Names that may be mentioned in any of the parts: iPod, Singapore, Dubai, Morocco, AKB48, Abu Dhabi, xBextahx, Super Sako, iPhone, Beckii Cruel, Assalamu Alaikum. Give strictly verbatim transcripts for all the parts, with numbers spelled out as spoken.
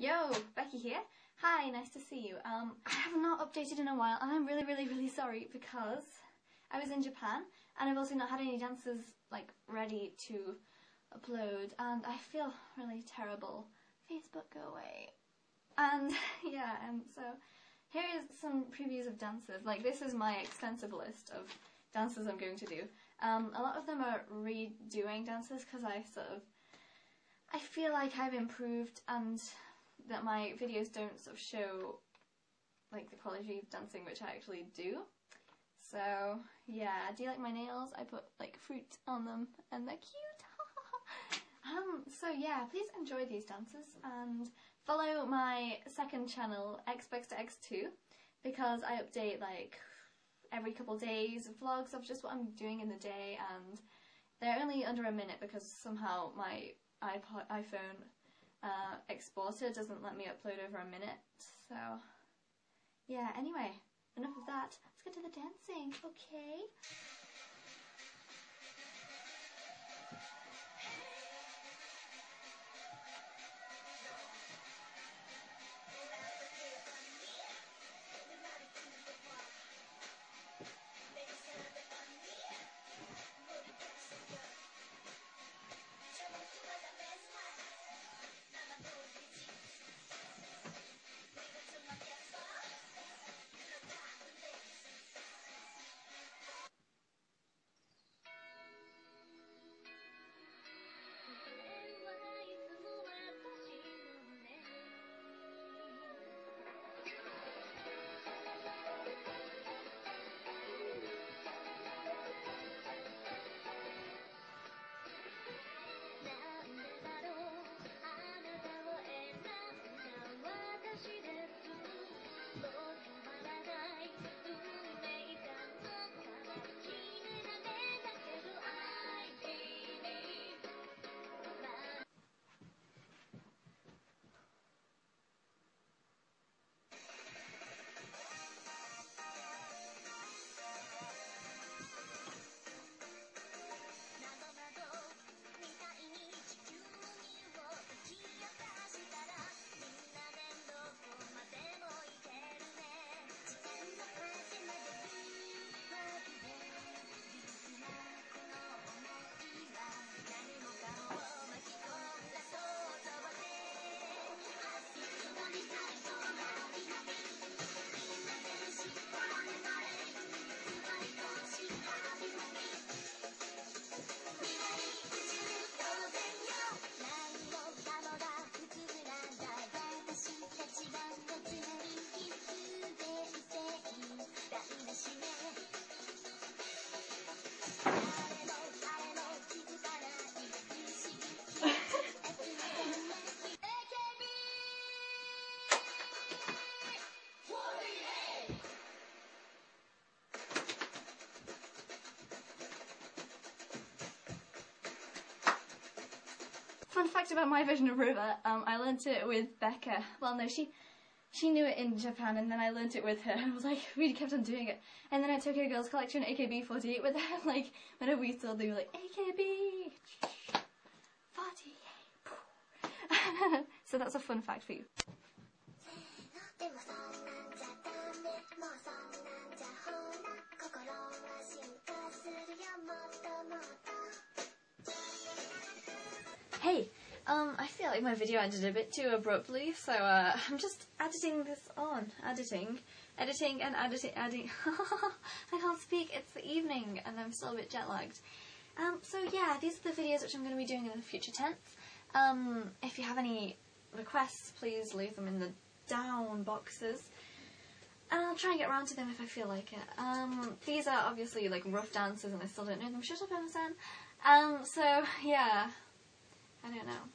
Yo, Becky here. Hi, nice to see you. Um, I have not updated in a while and I'm really, really, really sorry because I was in Japan and I've also not had any dances like ready to upload and I feel really terrible. Facebook, go away. And yeah, and so here is some previews of dances. Like this is my extensive list of dances I'm going to do. Um, a lot of them are redoing dances because I sort of, I feel like I've improved and that my videos don't sort of show like the quality of dancing which I actually do. So yeah, do you like my nails? I put like fruit on them and they're cute. um, so yeah, please enjoy these dances and follow my second channel, X Bex to X two, because I update like every couple days vlogs of just what I'm doing in the day, and they're only under a minute because somehow my iPod, iPhone Uh, exporter doesn't let me upload over a minute, so yeah, anyway, enough of that, let's get to the dancing, okay? Fun fact about my version of River, um, I learnt it with Becca. Well, no, she she knew it in Japan, and then I learnt it with her. I was like, we kept on doing it. And then I took her Girls Collection A K B forty-eight with her, like, whenever we saw, they were like, A K B forty-eight. So that's a fun fact for you. Hey, um, I feel like my video ended a bit too abruptly, so uh, I'm just editing this on. Editing, editing and editing, adding. I can't speak, it's the evening and I'm still a bit jet lagged. Um, so yeah, these are the videos which I'm going to be doing in the future tense. Um, if you have any requests, please leave them in the down boxes. And I'll try and get around to them if I feel like it. Um, these are obviously like rough dances and I still don't know them. Shut up, Emma-san. Um, so yeah. I don't know.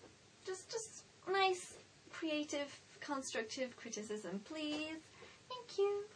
Just, just nice, creative, constructive criticism, please. Thank you.